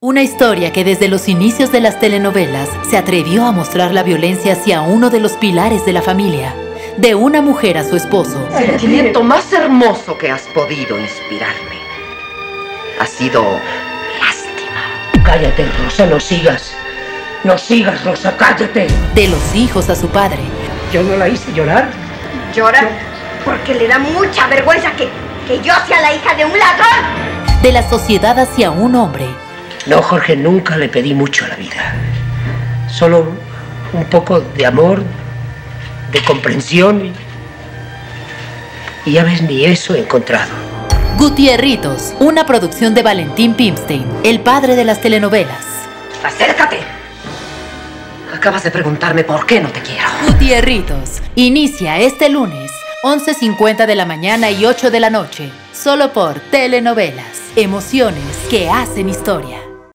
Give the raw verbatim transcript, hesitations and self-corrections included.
Una historia que desde los inicios de las telenovelas se atrevió a mostrar la violencia hacia uno de los pilares de la familia, de una mujer a su esposo. El sentimiento más hermoso que has podido inspirarme ha sido lástima. Cállate, Rosa, no sigas. No sigas, Rosa, cállate. De los hijos a su padre. Yo no la hice llorar. Llora yo... porque le da mucha vergüenza que, que yo sea la hija de un ladrón. De la sociedad hacia un hombre. No, Jorge, nunca le pedí mucho a la vida. Solo un poco de amor, de comprensión. Y ya ves, ni eso he encontrado. Gutierritos, una producción de Valentín Pimstein, el padre de las telenovelas. ¡Acércate! Acabas de preguntarme por qué no te quiero. Gutierritos, inicia este lunes, once cincuenta de la mañana y ocho de la noche. Solo por telenovelas. Emociones que hacen historia.